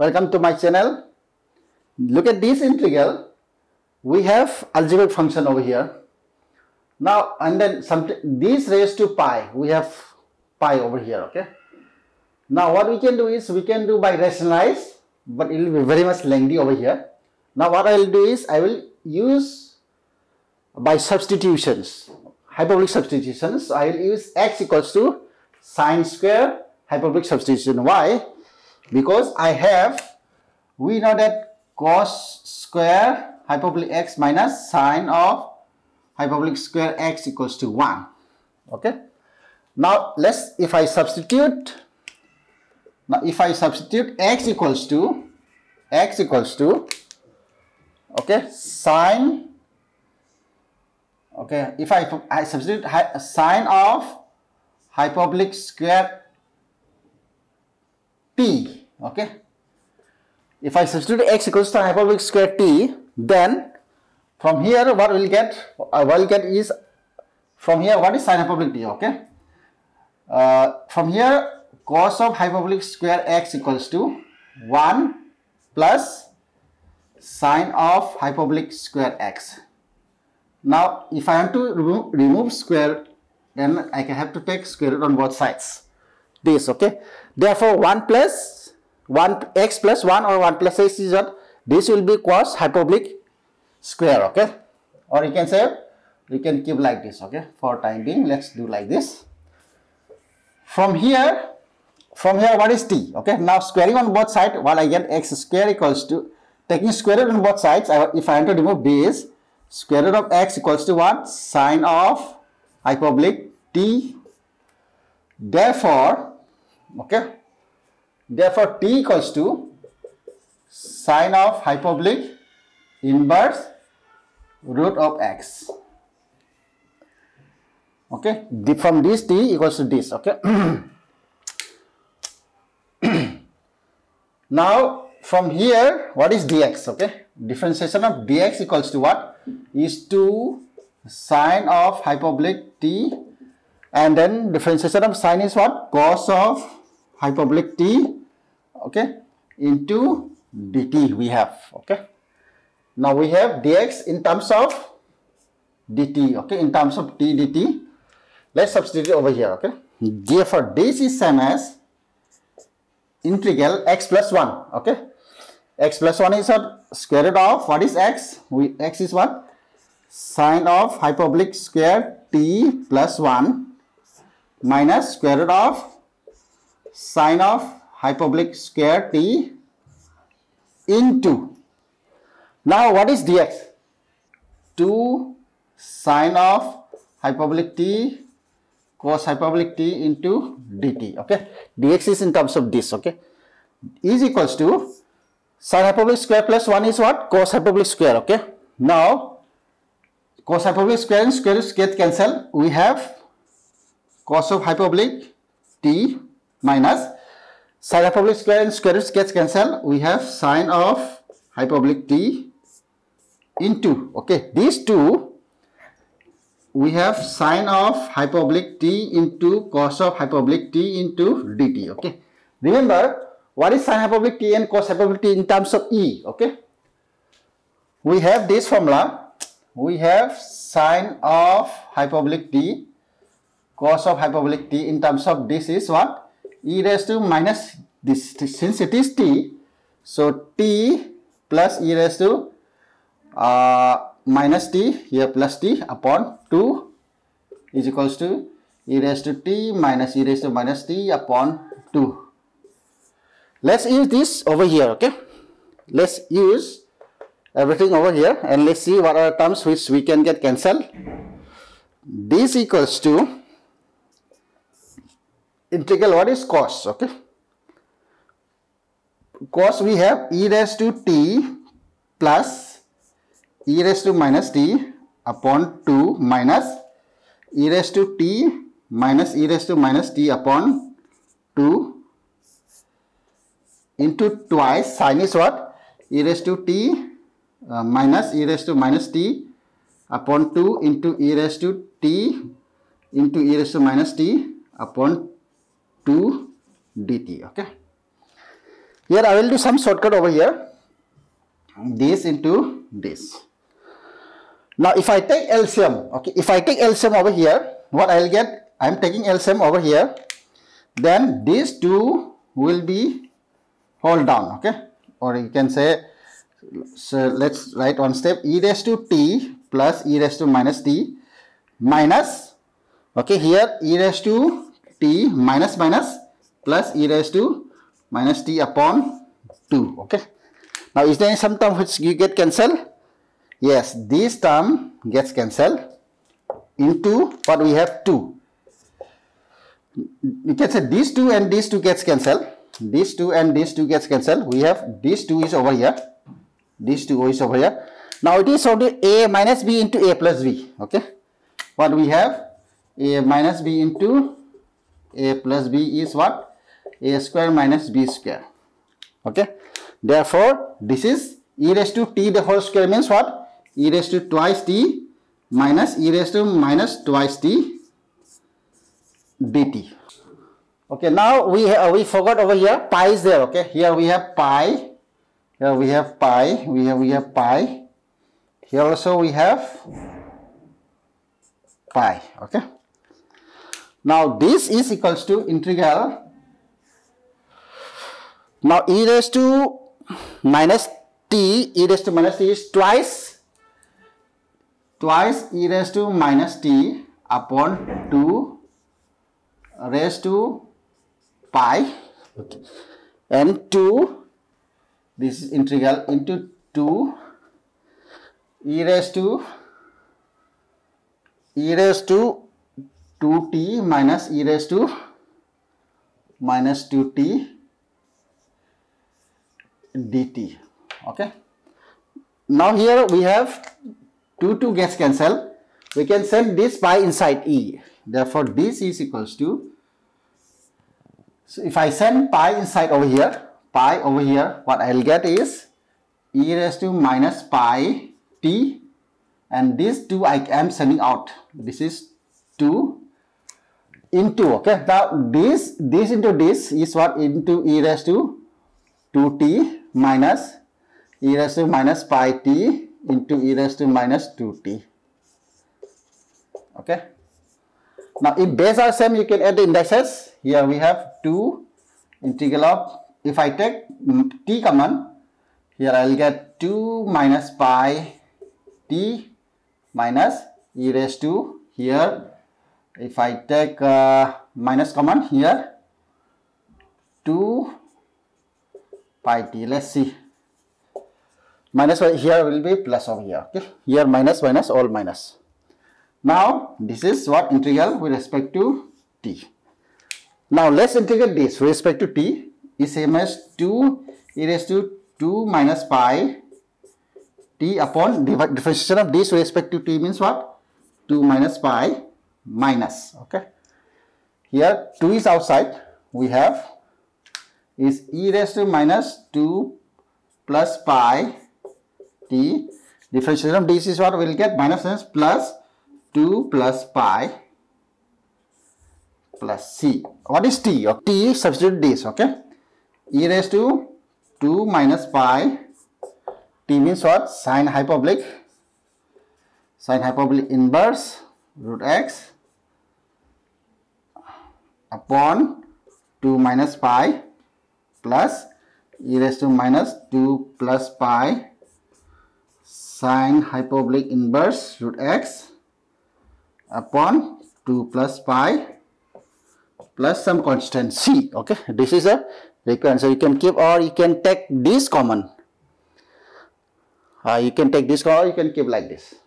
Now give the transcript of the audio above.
Welcome to my channel. Look at this integral. We have algebraic function over here. Now and then this raised to pi. We have pi over here. Okay. Now what we can do is we can do by rationalize, but it will be very much lengthy over here. Now what I will do is I will use by substitutions, hyperbolic substitutions. So I will use x equals to sine square hyperbolic substitution. Why? Because we know that cos square hyperbolic x minus sine of hyperbolic square x equals to 1. Okay. Now if I substitute x equals to okay sine, okay, if I substitute sine of hyperbolic square t, okay, if I substitute x equals to hyperbolic square t, then from here what we'll get, is from here what is sine hyperbolic t, okay, from here cos of hyperbolic square x equals to 1 plus sine of hyperbolic square x. Now if I have to remove square, then I have to take square root on both sides. This, okay. Therefore, 1 plus 1 or 1 plus x is what? This will be cos hyperbolic square, okay. Or you can say, you can keep like this, okay. For time being, let's do like this. From here, what is t? Okay. Now squaring on both sides, while I get x square equals to, taking square root on both sides, if I have to remove this, square root of x equals to 1 sine of hyperbolic t. Therefore, okay, therefore t equals to sine of hyperbolic inverse root of x. Okay, from this t equals to this, okay. Now, from here, what is dx, okay? Differentiation of dx equals to what? Is to sine of hyperbolic t, and then differentiation of sine is what? Cos of hyperbolic t, okay, into dt we have, okay. Now we have dx in terms of dt, okay, in terms of t dt. Let's substitute over here, okay. Therefore, this is same as integral x plus 1, okay. X plus 1 is what? Square root of, what is x? X is what? Sine of hyperbolic square t plus 1 minus square root of sine of hyperbolic square t into. Now what is dx? 2 sine of hyperbolic t cos hyperbolic t into dt, okay. Dx is in terms of this, okay. Is equals to sine hyperbolic square plus 1 is what? Cos hyperbolic square, okay. Now cos hyperbolic square and square root get cancel. We have cos of hyperbolic t minus sine hyperbolic square and square root gets cancel. We have sine of hyperbolic t into, okay, these two we have sine of hyperbolic t into cos of hyperbolic t into dt, okay. Remember what is sine hyperbolic t and cos hyperbolic t in terms of e, okay. We have this formula. We have sine of hyperbolic t cos of hyperbolic t in terms of this is what? E raised to minus this, since it is t, so t plus e raised to minus t, here plus t upon 2 is equals to e raised to t minus e raised to minus t upon 2. Let's use this over here, okay. Let's use everything over here and let's see what are terms which we can get cancelled. This equals to integral what is cos, okay. Cos we have e raised to t plus e raised to minus t upon 2 minus e raised to t minus e raised to minus t upon 2 into twice sine is what? E raised to t minus e raised to minus t upon 2 into e raised to t into e raised to minus t upon 2 dt, okay. Here I will do some shortcut over here. This into this. Now if I take LCM, okay, if I take LCM over here, what I'll get? I'm taking LCM over here. Then these two will be hold down, okay? Or you can say, so let's write one step, e raised to t plus e raised to minus t minus, okay, here e raised to t minus minus plus e raised to minus t upon 2, okay? Now is there any some term which you get cancelled? Yes, this term gets cancelled into what we have 2. You can say these two and these two gets cancelled. These two and these two gets cancelled. We have these two is over here. These two is over here. Now it is only a minus b into a plus b. Okay. What we have? A minus b into a plus b is what? A square minus b square. Okay. Therefore, this is e raised to t the whole square means what? E raised to twice t minus e raised to minus twice t dt. Okay, now we forgot over here pi is there. Okay, here we have pi, here we have pi, we have pi, here also we have pi. Okay, now this is equals to integral. Now e raised to minus t, e raised to minus t is twice e raised to minus t upon 2 raised to pi, okay, and 2, this is integral into 2 e raised to 2t minus e raised to minus 2t dt. Okay, now here we have 2 gets cancelled. We can send this pi inside e. Therefore, this is equals to, so if I send pi inside over here, pi over here, what I'll get is e raised to minus pi t, and this 2 I am sending out. This is 2 into, okay, now this into this is what? Into e raised to 2t minus e raised to minus pi t into e raised to minus 2t. Okay. Now, if base are same, you can add the indices. Here we have 2 integral of, if I take t common, here I will get 2 minus pi t minus e raised to, here if I take minus common, here 2 pi t. Let's see. Minus here will be plus over here. Okay. Here minus all minus. Now, this is what integral with respect to t. Now, let's integrate this with respect to t is same as 2 e raised to 2 minus pi t upon differentiation of this with respect to t means what? 2 minus pi minus. Okay. Here 2 is outside. We have is e raised to minus 2 plus pi t. Differentiation of this is what we will get minus plus 2 plus pi plus c. What is t? Okay. T substitute this, okay. E raised to 2 minus pi. T means what? Sine hyperbolic inverse root x upon 2 minus pi plus e raised to minus 2 plus pi sine hyperbolic inverse root x upon 2 plus pi plus some constant c. Okay, this is a recurrence. So you can keep or you can take this common. You can take this or you can keep like this.